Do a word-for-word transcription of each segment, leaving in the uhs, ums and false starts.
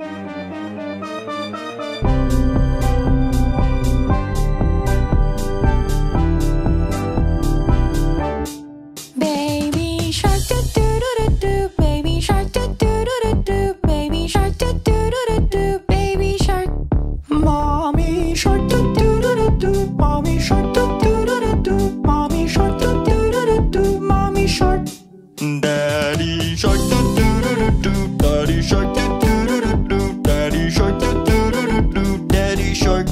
Baby shark do do do do do, baby shark do do do do do, baby shark do do do do do, baby shark. Mommy shark do do do do do, mommy shark do do do do do, mommy shark do do do do do, mommy shark. Daddy shark do do do do do, daddy shark do do do do do, daddy shark do do do do do, daddy shark.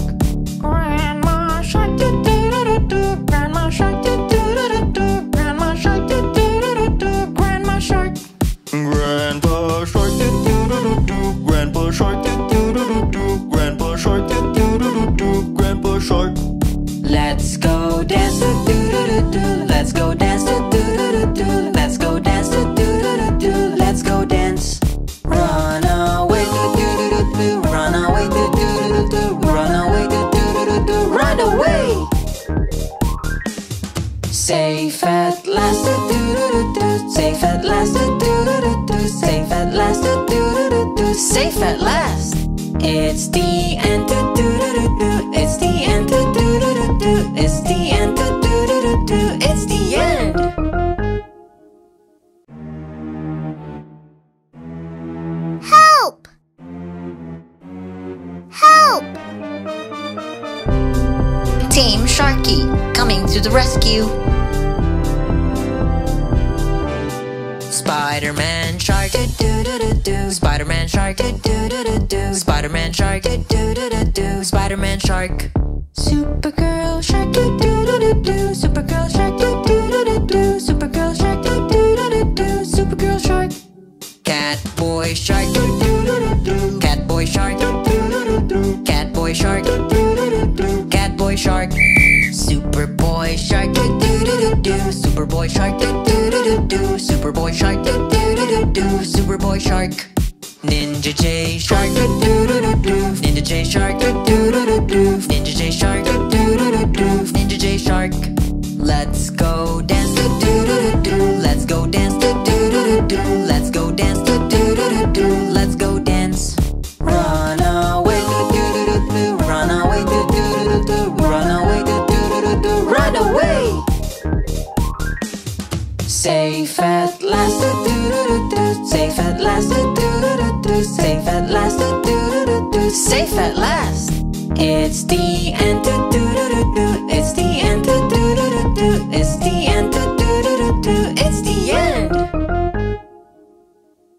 Grandma shark do do do do do, grandma shark do do do do do, grandma shark do do do do do, grandma shark. Grandpa shark do do do do do, grandpa shark do do do do do, grandpa shark do do do do do, grandpa shark. Let's go dance do do do do, let's go dance do do do do, let's go dance do do do do, let's go dance. Run away do do do do, run away do do do do, run away do do do do, run away. Safe at last do do do, safe at last do do do, safe at last do do do, safe at last. It's the end do do do do, it's the end do do do do, it's the end do do do do, it's the end. Help! Help! Team Sharky coming to the rescue. Spiderman shark do do do do do, Spiderman shark do do do do do, Spiderman shark do do do do do, Spiderman shark. Supergirl shark do do do do do, Supergirl shark do do do do do, Supergirl shark do do do do do, Supergirl shark. Catboy shark do do do do, Catboy shark do do do do, Catboy shark do do do do, Catboy shark. Superboy shark do do do do, Superboy shark do do do do, Superboy shark do do do do, Superboy shark. Ninja J shark do do do do, Ninja J shark do do do do, Ninja J shark do do do do, Ninja J shark. Let's go dance do do do, let's go dance do do do, let's go dance do do do, let's go dance. Run away do do do, run away do do do, run away do do do, run away. Safe at last do do do, safe at last do do do, safe at last do do do, safe at last. It's the end.